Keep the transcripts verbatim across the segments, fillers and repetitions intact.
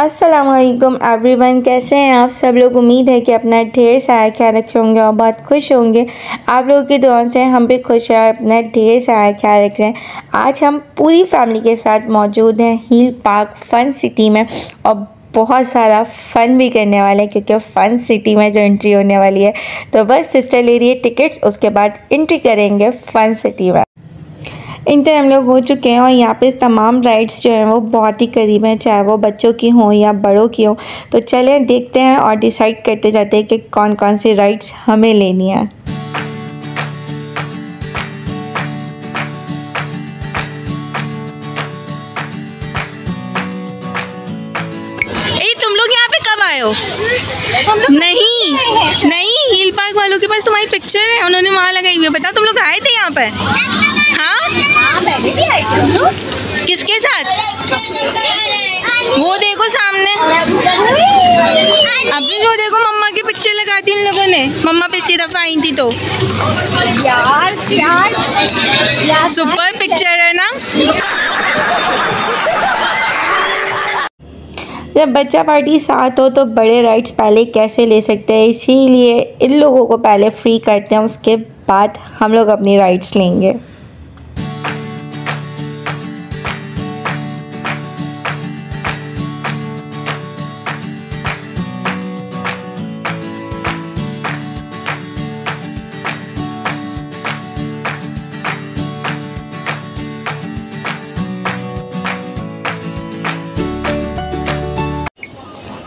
अस्सलामुअलैकुम एवरीवन, कैसे हैं आप सब लोग। उम्मीद है कि अपना ढेर सारा ख्याल रखे होंगे और बहुत खुश होंगे। आप लोगों की दुआओं से हम भी खुश हैं और अपना ढेर सारा ख्याल रख रहे हैं। आज हम पूरी फैमिली के साथ मौजूद हैं हील पार्क फन सिटी में और बहुत सारा फ़न भी करने वाला है क्योंकि फ़न सिटी में जो एंट्री होने वाली है। तो बस सिस्टर ले रही है टिकट्स, उसके बाद एंट्री करेंगे फ़न सिटी में। इंटर हम लोग हो चुके हैं और यहाँ पे तमाम राइड्स जो हैं वो बहुत ही करीब हैं, चाहे वो बच्चों की हों या बड़ों की हों। तो चलें देखते हैं और डिसाइड करते जाते हैं कि कौन कौन सी राइड्स हमें लेनी है। ए, तुम लोग यहाँ पे कब आए हो? नहीं नहीं, हील पार्क वालों के पास तुम्हारी पिक्चर है, उन्होंने वहाँ लगाई हुई है। बताओ तुम लोग आए थे यहाँ पर? हाँ, मैंने भी आई थी। तो किसके साथ? वो देखो सामने, अभी वो देखो मम्मा की पिक्चर लगा दी इन लोगों ने। मम्मा पिछली दफा आई थी तो यार यार सुपर पिक्चर है ना। जब बच्चा पार्टी साथ हो तो बड़े राइड्स पहले कैसे ले सकते हैं, इसीलिए इन लोगों को पहले फ्री करते हैं, उसके बाद हम लोग अपनी राइड्स लेंगे।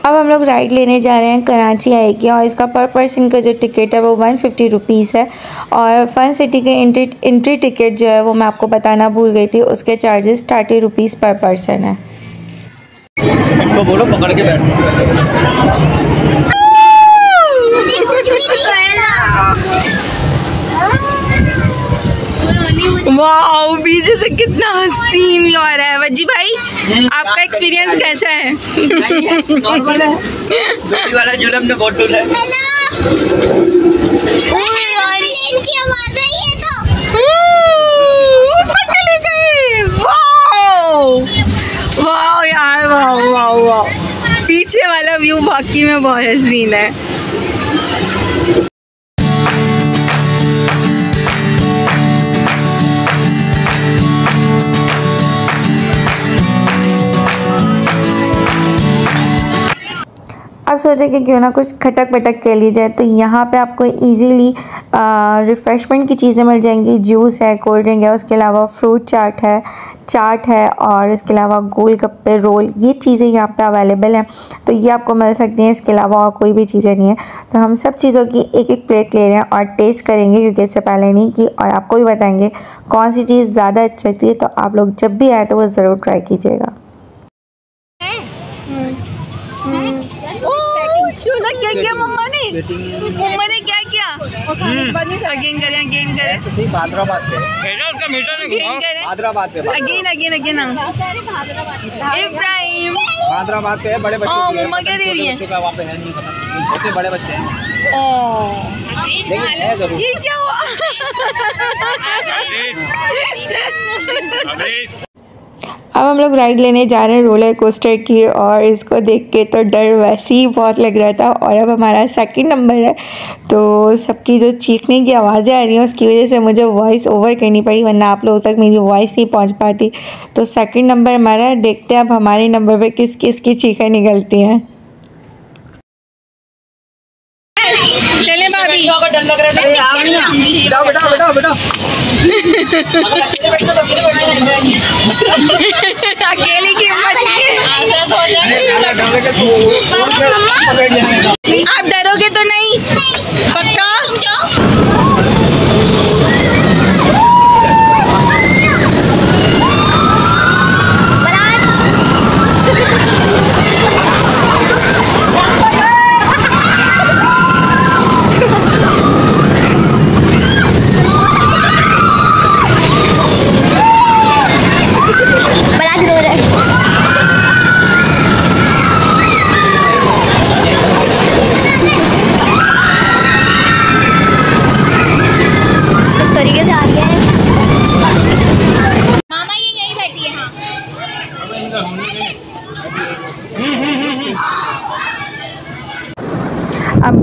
अब हम लोग राइड लेने जा रहे हैं कराची आई की और इसका पर पर्सन का जो टिकट है वो वन फिफ्टी रुपीज़ है। और फन सिटी के एंट्री एंट्री टिकट जो है वो मैं आपको बताना भूल गई थी, उसके charges thirty rupees per person है। तो बोलो पकड़ के वाओ, बीजे से कितना हसीन हो रहा है। वजी भाई आपका एक्सपीरियंस कैसा है? नॉर्मल है, डोली वाला झूला हमने बहुत डोला है। इनकी आवाज आई है तो ऊपर चले गए। वाओ वाओ यार, वाओ वाओ वाओ, पीछे वाला व्यू वाकई में बहुत हसीन है। आप सोचें कि क्यों ना कुछ खटक पटक कर ली जाए, तो यहाँ पे आपको इजीली रिफ़्रेशमेंट की चीज़ें मिल जाएंगी। जूस है, कोल्ड ड्रिंक है, उसके अलावा फ्रूट चाट है चाट है और इसके अलावा गोल गप्पे, रोल, ये चीज़ें यहाँ पे अवेलेबल हैं। तो ये आपको मिल सकती हैं, इसके अलावा और कोई भी चीज़ें नहीं है। तो हम सब चीज़ों की एक एक प्लेट ले रहे हैं और टेस्ट करेंगे क्योंकि इससे पहले नहीं की, और आपको भी बताएँगे कौन सी चीज़ ज़्यादा अच्छी लगती है। तो आप लोग जब भी आए तो वो ज़रूर ट्राई कीजिएगा। ना क्या किया मम्मा ने मम्मा ने क्या किया? अगेन करें अगेन करें हैदराबाद पे again again again Ibrahim Hyderabad पे बड़े बच्चे मम्मा क्या दे रही है? बड़े बच्चे हैं, ये क्या हुआ? अब हम लोग राइड लेने जा रहे हैं रोलर कोस्टर की और इसको देख के तो डर वैसे ही बहुत लग रहा था। और अब हमारा सेकंड नंबर है, तो सबकी जो चीखने की आवाज़ें आ रही हैं उसकी वजह से मुझे वॉइस ओवर करनी पड़ी, वरना आप लोगों तक मेरी वॉइस नहीं पहुंच पाती। तो सेकंड नंबर हमारा, देखते हैं अब हमारे नंबर पे किस किस की चीखें निकलती हैं। चले भाभी, अकेले की आप डरोगे तो नहीं पक्का?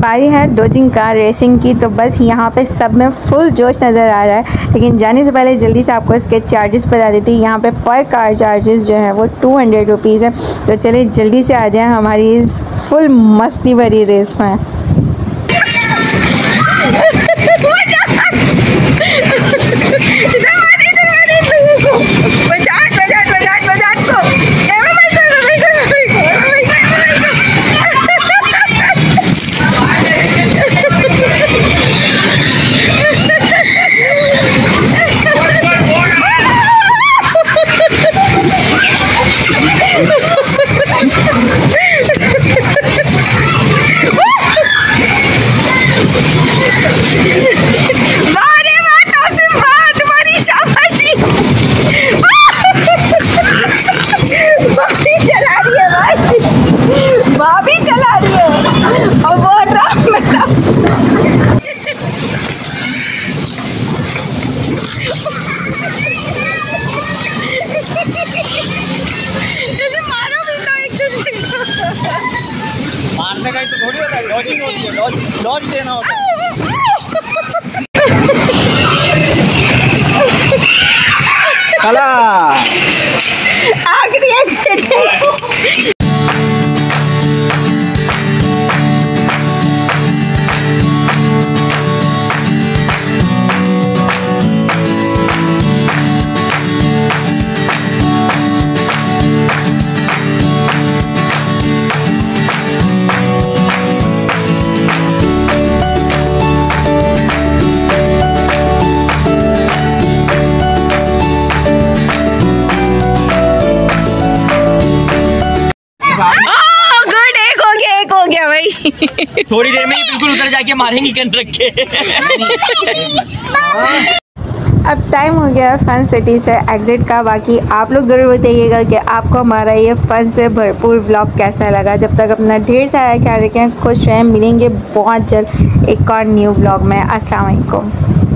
बारी है डोजिंग कार रेसिंग की, तो बस यहाँ पे सब में फुल जोश नज़र आ रहा है। लेकिन जाने से पहले जल्दी से आपको इसके चार्जेस बता देती हूँ। यहाँ पे पर कार चार्जेस जो है वो टू हंड्रेड रुपीज़ है। तो चलिए जल्दी से आ जाए हमारी इस फुल मस्ती भरी रेस में। लॉज देना होता आखिरी एक्सीडेंट। थोड़ी देर में ही बिल्कुल उधर जाके मारेंगी कंट्रक्ट। अब टाइम हो गया फन सिटी से एग्जिट का। बाकी आप लोग ज़रूर बताइएगा कि आपको हमारा ये फ़न से भरपूर व्लॉग कैसा लगा। जब तक अपना ढेर सारा ख्याल रखें, खुश रहें। मिलेंगे बहुत जल्द एक और न्यू व्लॉग में। अस्सलाम वालेकुम।